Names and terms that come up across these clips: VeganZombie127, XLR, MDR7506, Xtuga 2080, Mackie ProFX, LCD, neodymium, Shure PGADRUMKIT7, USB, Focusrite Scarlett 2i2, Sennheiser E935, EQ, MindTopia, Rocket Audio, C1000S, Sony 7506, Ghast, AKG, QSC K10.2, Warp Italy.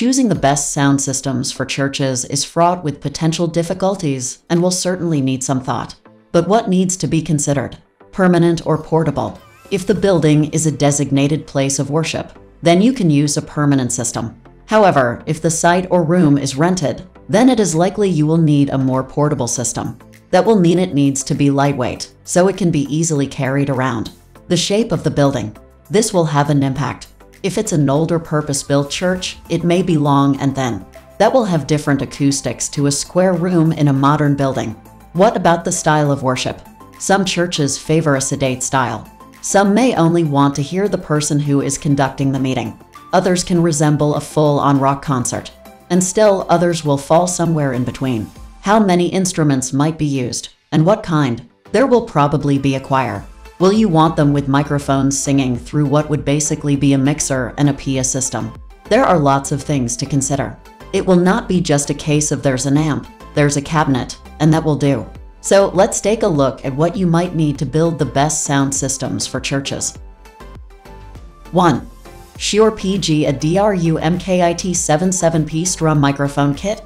Choosing the best sound systems for churches is fraught with potential difficulties and will certainly need some thought. But what needs to be considered? Permanent or portable? If the building is a designated place of worship, then you can use a permanent system. However, if the site or room is rented, then it is likely you will need a more portable system. That will mean it needs to be lightweight, so it can be easily carried around. The shape of the building. This will have an impact. If it's an older purpose-built church, it may be long and thin. That will have different acoustics to a square room in a modern building. What about the style of worship? Some churches favor a sedate style. Some may only want to hear the person who is conducting the meeting. Others can resemble a full-on rock concert. And still others will fall somewhere in between. How many instruments might be used, and what kind? There will probably be a choir. Will you want them with microphones singing through what would basically be a mixer and a PA system? There are lots of things to consider. It will not be just a case of there's an amp, there's a cabinet, and that will do. So let's take a look at what you might need to build the best sound systems for churches. 1. Shure PGADRUMKIT7 7-piece drum microphone kit.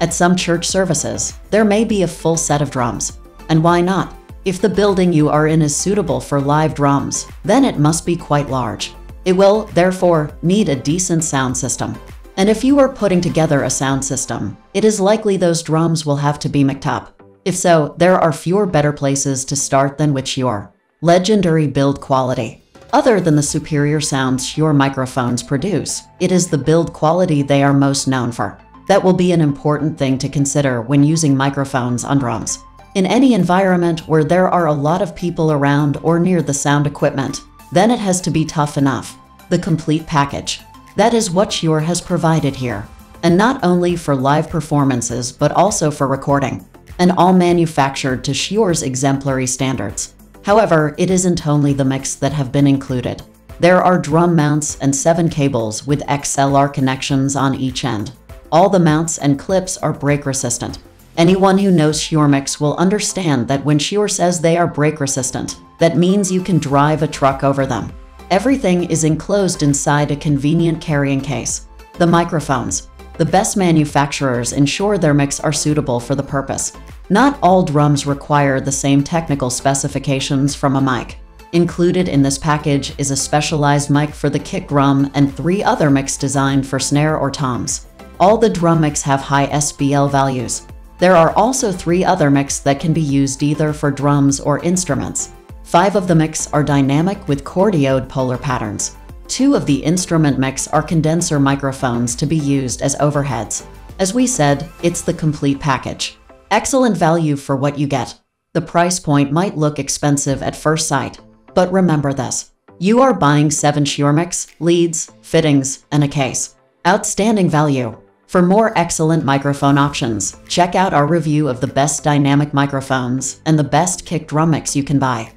At some church services, there may be a full set of drums. And why not? If the building you are in is suitable for live drums, then it must be quite large. It will, therefore, need a decent sound system. And if you are putting together a sound system, it is likely those drums will have to be mic'd up. If so, there are fewer better places to start than with Shure. Legendary build quality. Other than the superior sounds Shure microphones produce, it is the build quality they are most known for. That will be an important thing to consider when using microphones on drums. In any environment where there are a lot of people around or near the sound equipment, then it has to be tough enough. The complete package. That is what Shure has provided here. And not only for live performances, but also for recording. And all manufactured to Shure's exemplary standards. However, it isn't only the mix that have been included. There are drum mounts and 7 cables with XLR connections on each end. All the mounts and clips are break resistant. Anyone who knows Shure mix will understand that when Shure says they are break resistant, that means you can drive a truck over them. Everything is enclosed inside a convenient carrying case. The microphones. The best manufacturers ensure their mix are suitable for the purpose. Not all drums require the same technical specifications from a mic. Included in this package is a specialized mic for the kick drum and 3 other mics designed for snare or toms. All the drum mics have high SBL values. There are also 3 other mics that can be used either for drums or instruments. 5 of the mics are dynamic with cordioed polar patterns. 2 of the instrument mics are condenser microphones to be used as overheads. As we said, it's the complete package. Excellent value for what you get. The price point might look expensive at first sight, but remember this. You are buying 7 Shure mics, leads, fittings, and a case. Outstanding value. For more excellent microphone options, check out our review of the best dynamic microphones and the best kick drum mics you can buy.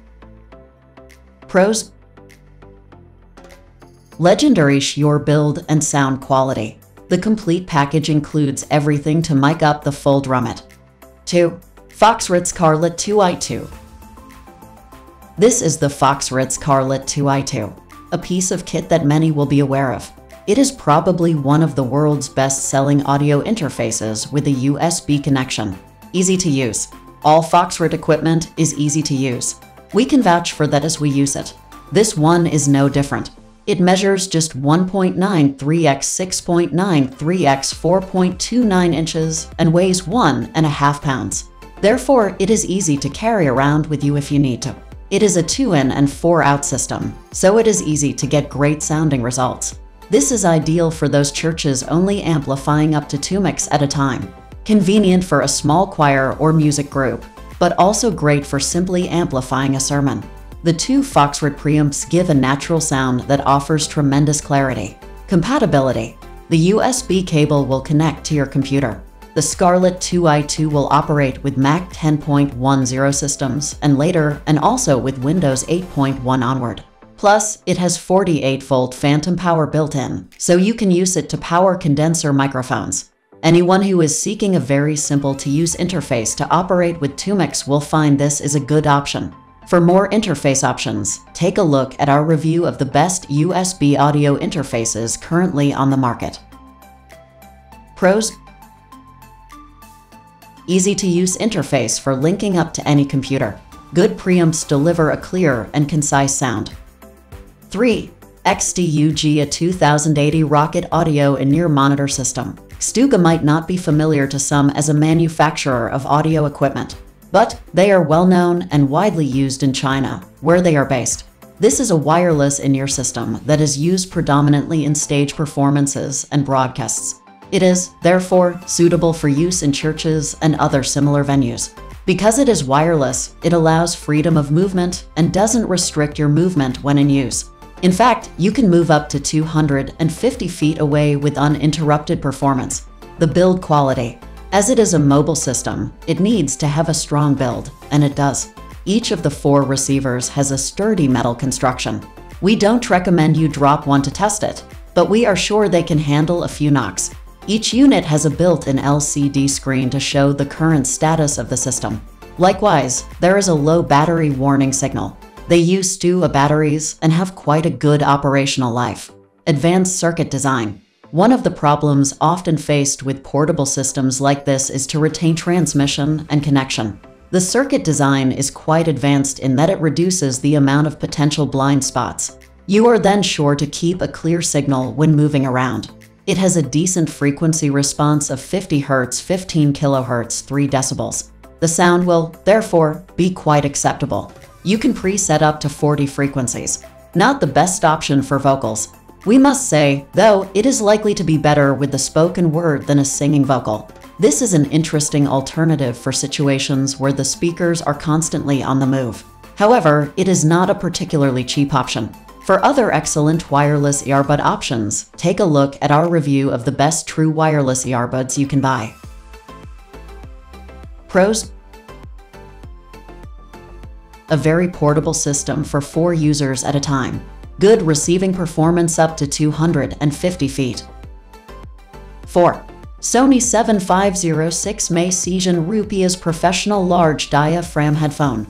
Pros. Legendary Shure build and sound quality. The complete package includes everything to mic up the full drummet. 2. Focusrite Scarlett 2i2. This is the Focusrite Scarlett 2i2, a piece of kit that many will be aware of. It is probably one of the world's best-selling audio interfaces with a USB connection. Easy to use. All Focusrite equipment is easy to use. We can vouch for that as we use it. This one is no different. It measures just 1.93 × 6.93 × 4.29 inches and weighs 1.5 pounds. Therefore, it is easy to carry around with you if you need to. It is a 2-in and 4-out system, so it is easy to get great sounding results. This is ideal for those churches only amplifying up to 2 mics at a time. Convenient for a small choir or music group, but also great for simply amplifying a sermon. The 2 Focusrite preamps give a natural sound that offers tremendous clarity. Compatibility. The USB cable will connect to your computer. The Scarlett 2i2 will operate with Mac 10.10 systems and later, and also with Windows 8.1 onward. Plus, it has 48-volt phantom power built in, so you can use it to power condenser microphones. Anyone who is seeking a very simple-to-use interface to operate with 2 mics will find this is a good option. For more interface options, take a look at our review of the best USB audio interfaces currently on the market. Pros: easy-to-use interface for linking up to any computer. Good preamps deliver a clear and concise sound. 3. Xtuga 2080 Rocket Audio In-Ear Monitor System. Xtuga might not be familiar to some as a manufacturer of audio equipment, but they are well-known and widely used in China, where they are based. This is a wireless in-ear system that is used predominantly in stage performances and broadcasts. It is, therefore, suitable for use in churches and other similar venues. Because it is wireless, it allows freedom of movement and doesn't restrict your movement when in use. In fact, you can move up to 250 feet away with uninterrupted performance. The build quality. As it is a mobile system, it needs to have a strong build, and it does. Each of the 4 receivers has a sturdy metal construction. We don't recommend you drop one to test it, but we are sure they can handle a few knocks. Each unit has a built-in LCD screen to show the current status of the system. Likewise, there is a low battery warning signal. They use Xtuga batteries and have quite a good operational life. Advanced circuit design. One of the problems often faced with portable systems like this is to retain transmission and connection. The circuit design is quite advanced in that it reduces the amount of potential blind spots. You are then sure to keep a clear signal when moving around. It has a decent frequency response of 50 Hz, 15 kHz, 3 decibels. The sound will, therefore, be quite acceptable. You can preset up to 40 frequencies. Not the best option for vocals. We must say, though, it is likely to be better with the spoken word than a singing vocal. This is an interesting alternative for situations where the speakers are constantly on the move. However, it is not a particularly cheap option. For other excellent wireless earbud options, take a look at our review of the best true wireless earbuds you can buy. Pros: a very portable system for 4 users at a time. Good receiving performance up to 250 feet. 4. Sony 7506 Mackie ProFX Professional Large Diaphragm Headphone.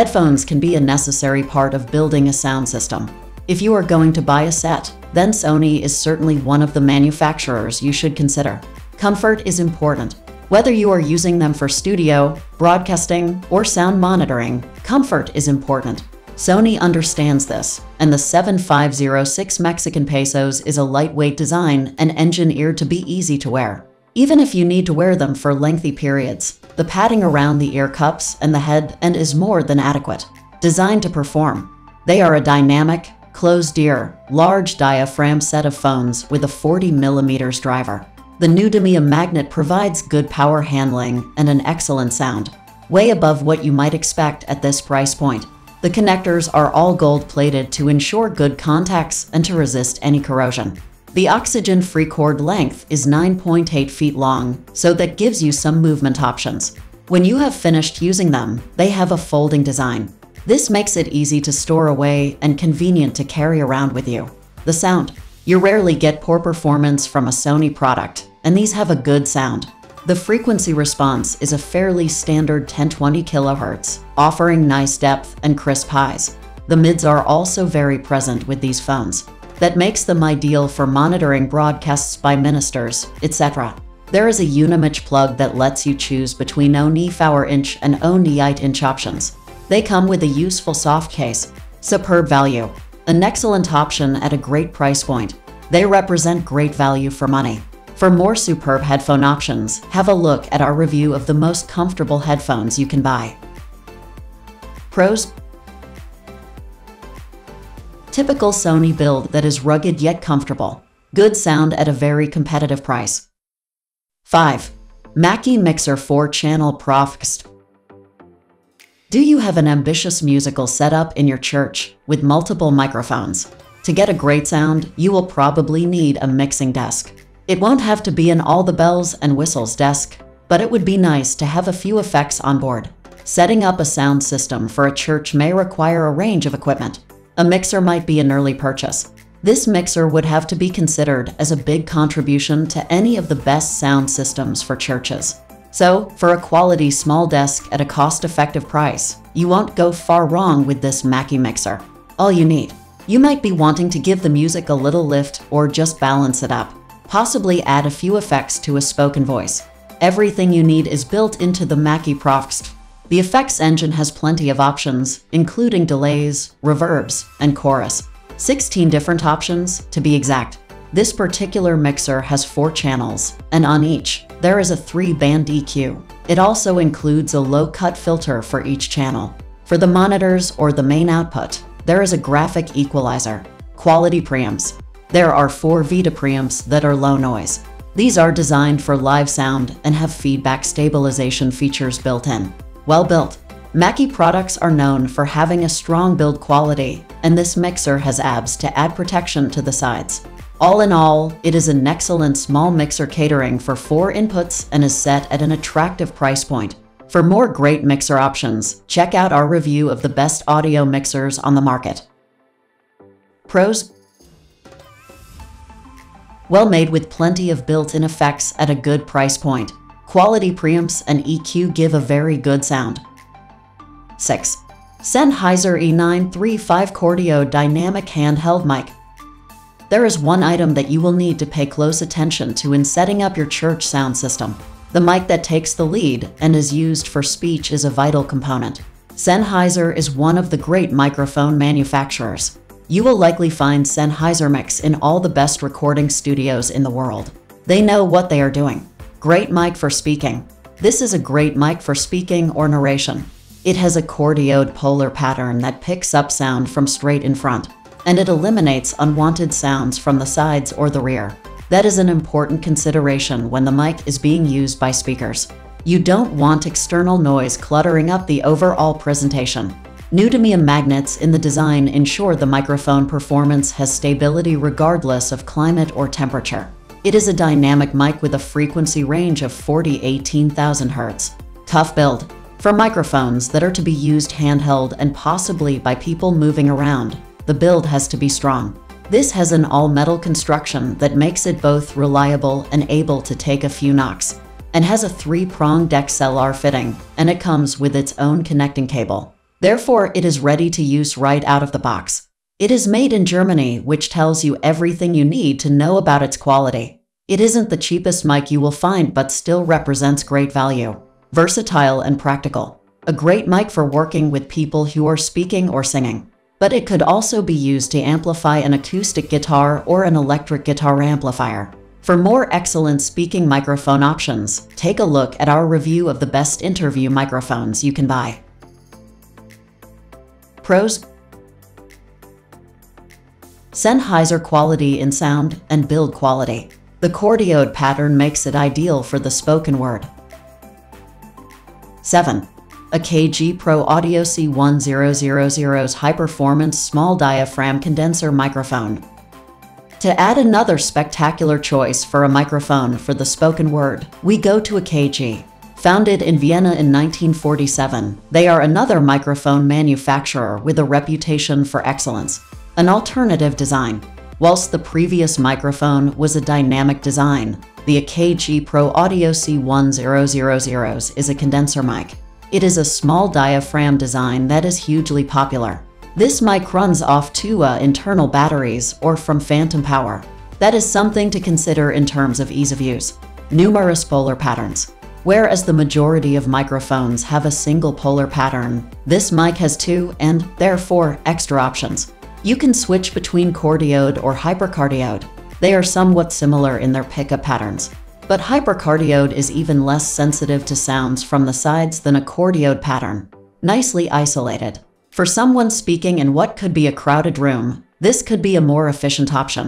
Headphones can be a necessary part of building a sound system. If you are going to buy a set, then Sony is certainly one of the manufacturers you should consider. Comfort is important. Whether you are using them for studio, broadcasting, or sound monitoring, comfort is important. Sony understands this, and the 7506 MXN is a lightweight design and engineered to be easy to wear. Even if you need to wear them for lengthy periods, the padding around the ear cups and the head end is more than adequate. Designed to perform. They are a dynamic, closed-ear, large diaphragm set of phones with a 40mm driver. The neodymium magnet provides good power handling and an excellent sound, way above what you might expect at this price point. The connectors are all gold-plated to ensure good contacts and to resist any corrosion. The oxygen-free cord length is 9.8 feet long, so that gives you some movement options. When you have finished using them, they have a folding design. This makes it easy to store away and convenient to carry around with you. The sound. You rarely get poor performance from a Sony product, and these have a good sound. The frequency response is a fairly standard 1020 kHz, offering nice depth and crisp highs. The mids are also very present with these phones. That makes them ideal for monitoring broadcasts by ministers, etc. There is a Unimich plug that lets you choose between 0.25" and 0.8" options. They come with a useful soft case. Superb value. An excellent option at a great price point. They represent great value for money. For more superb headphone options, have a look at our review of the most comfortable headphones you can buy. Pros: typical Sony build that is rugged yet comfortable. Good sound at a very competitive price. 5. Mackie Mixer 4-Channel ProFX. Do you have an ambitious musical setup in your church with multiple microphones? To get a great sound, you will probably need a mixing desk. It won't have to be an all the bells and whistles desk, but it would be nice to have a few effects on board. Setting up a sound system for a church may require a range of equipment. A mixer might be an early purchase. This mixer would have to be considered as a big contribution to any of the best sound systems for churches. So, for a quality small desk at a cost-effective price, you won't go far wrong with this Mackie mixer. All you need. You might be wanting to give the music a little lift or just balance it up. possibly add a few effects to a spoken voice. Everything you need is built into the Mackie ProFX. The effects engine has plenty of options, including delays, reverbs, and chorus. 16 different options, to be exact. This particular mixer has 4 channels, and on each, there is a 3-band EQ. It also includes a low-cut filter for each channel. For the monitors or the main output, there is a graphic equalizer. Quality preamps. There are 4 Vita preamps that are low noise. These are designed for live sound and have feedback stabilization features built in. Well built. Mackie products are known for having a strong build quality, and this mixer has ABS to add protection to the sides. All in all, it is an excellent small mixer catering for 4 inputs and is set at an attractive price point. For more great mixer options, check out our review of the best audio mixers on the market. Pros: well made with plenty of built-in effects at a good price point. Quality preamps and EQ give a very good sound. 6. Sennheiser E935 Cordio Dynamic Handheld Mic. There is one item that you will need to pay close attention to in setting up your church sound system. The mic that takes the lead and is used for speech is a vital component. Sennheiser is one of the great microphone manufacturers. You will likely find Sennheiser mics in all the best recording studios in the world. They know what they are doing. Great mic for speaking. This is a great mic for speaking or narration. It has a cordioed polar pattern that picks up sound from straight in front, and it eliminates unwanted sounds from the sides or the rear. That is an important consideration when the mic is being used by speakers. You don't want external noise cluttering up the overall presentation. Neodymium magnets in the design ensure the microphone performance has stability regardless of climate or temperature. It is a dynamic mic with a frequency range of 40 to 18,000 Hz. Tough build. For microphones that are to be used handheld and possibly by people moving around, the build has to be strong. This has an all-metal construction that makes it both reliable and able to take a few knocks, and has a 3-pronged XLR fitting, and it comes with its own connecting cable. Therefore, it is ready to use right out of the box. It is made in Germany, which tells you everything you need to know about its quality. It isn't the cheapest mic you will find, but still represents great value. Versatile and practical. A great mic for working with people who are speaking or singing. But it could also be used to amplify an acoustic guitar or an electric guitar amplifier. For more excellent speaking microphone options, take a look at our review of the best interview microphones you can buy. Pros: Sennheiser quality in sound and build quality. The cordioed pattern makes it ideal for the spoken word. 7. AKG Pro Audio C1000's high-performance small diaphragm condenser microphone. To add another spectacular choice for a microphone for the spoken word, we go to AKG. Founded in Vienna in 1947, they are another microphone manufacturer with a reputation for excellence. An alternative design. Whilst the previous microphone was a dynamic design, the AKG Pro Audio C1000's is a condenser mic. It is a small diaphragm design that is hugely popular. This mic runs off 2 internal batteries or from phantom power. That is something to consider in terms of ease of use. Numerous polar patterns. Whereas the majority of microphones have a single polar pattern, this mic has 2 and, therefore, extra options. You can switch between cordioed or hypercardioed. They are somewhat similar in their pickup patterns. But hypercardioed is even less sensitive to sounds from the sides than a cordioed pattern. Nicely isolated. For someone speaking in what could be a crowded room, this could be a more efficient option.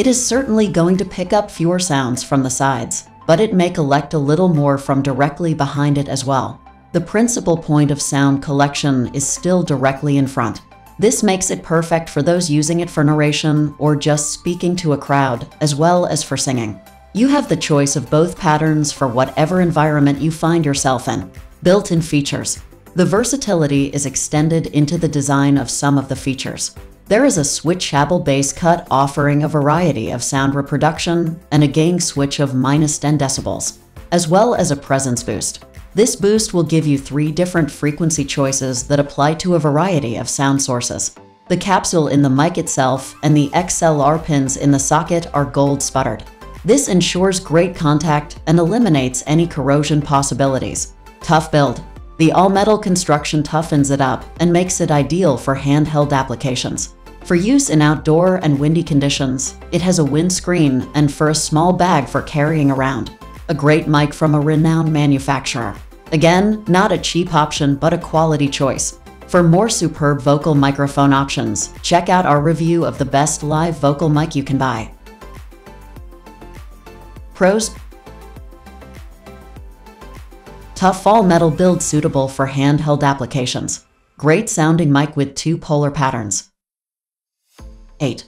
It is certainly going to pick up fewer sounds from the sides, but it may collect a little more from directly behind it as well. The principal point of sound collection is still directly in front. This makes it perfect for those using it for narration or just speaking to a crowd, as well as for singing. You have the choice of both patterns for whatever environment you find yourself in. Built-in features. The versatility is extended into the design of some of the features. There is a switchable bass cut offering a variety of sound reproduction and a gain switch of -10 dB, as well as a presence boost. This boost will give you 3 different frequency choices that apply to a variety of sound sources. The capsule in the mic itself and the XLR pins in the socket are gold sputtered. This ensures great contact and eliminates any corrosion possibilities. Tough build. The all-metal construction toughens it up and makes it ideal for handheld applications. For use in outdoor and windy conditions, it has a windscreen and for a small bag for carrying around. A great mic from a renowned manufacturer. Again, not a cheap option, but a quality choice. For more superb vocal microphone options, check out our review of the best live vocal mic you can buy. Pros. Tough all-metal build suitable for handheld applications. Great sounding mic with two polar patterns. 8.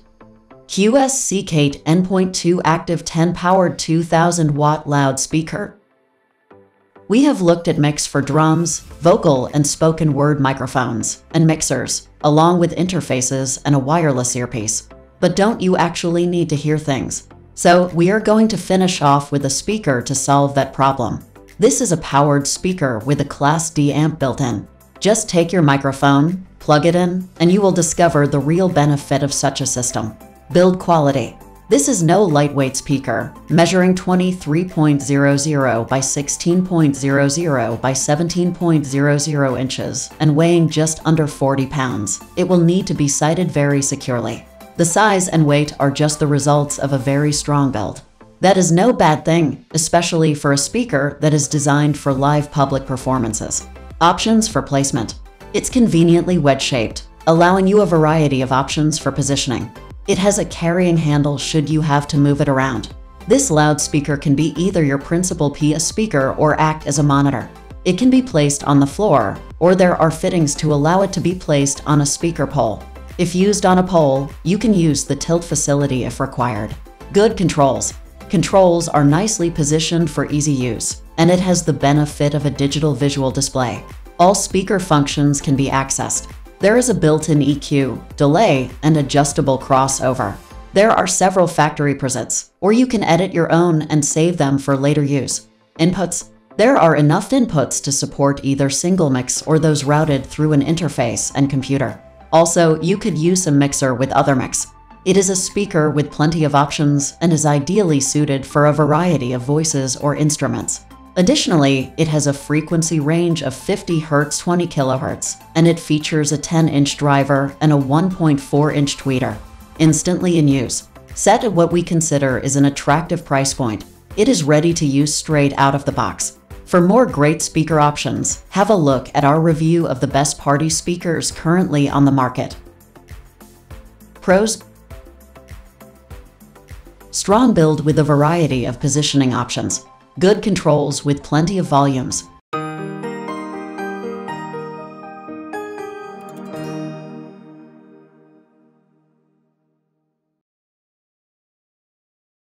QSC K10.2 Active 10 Powered 2000-watt Loudspeaker. We have looked at mics for drums, vocal and spoken word microphones, and mixers, along with interfaces and a wireless earpiece. But don't you actually need to hear things? So we are going to finish off with a speaker to solve that problem. This is a powered speaker with a Class D amp built in. Just take your microphone, plug it in, and you will discover the real benefit of such a system. Build quality. This is no lightweight speaker, measuring 23.00 by 16.00 by 17.00 inches and weighing just under 40 pounds. It will need to be sighted very securely. The size and weight are just the results of a very strong build. That is no bad thing, especially for a speaker that is designed for live public performances. Options for placement. It's conveniently wedge-shaped, allowing you a variety of options for positioning. It has a carrying handle should you have to move it around. This loudspeaker can be either your principal PA speaker or act as a monitor. It can be placed on the floor, or there are fittings to allow it to be placed on a speaker pole. If used on a pole, you can use the tilt facility if required. Good controls. Controls are nicely positioned for easy use, and it has the benefit of a digital visual display. All speaker functions can be accessed. There is a built-in EQ, delay, and adjustable crossover. There are several factory presets, or you can edit your own and save them for later use. Inputs. There are enough inputs to support either single mix or those routed through an interface and computer. Also, you could use a mixer with other mix. It is a speaker with plenty of options and is ideally suited for a variety of voices or instruments. Additionally, it has a frequency range of 50 Hz 20 kHz, and it features a 10-inch driver and a 1.4-inch tweeter. Instantly in use. Set at what we consider is an attractive price point, it is ready to use straight out of the box. For more great speaker options, have a look at our review of the best party speakers currently on the market. Pros. Strong build with a variety of positioning options. Good controls with plenty of volumes.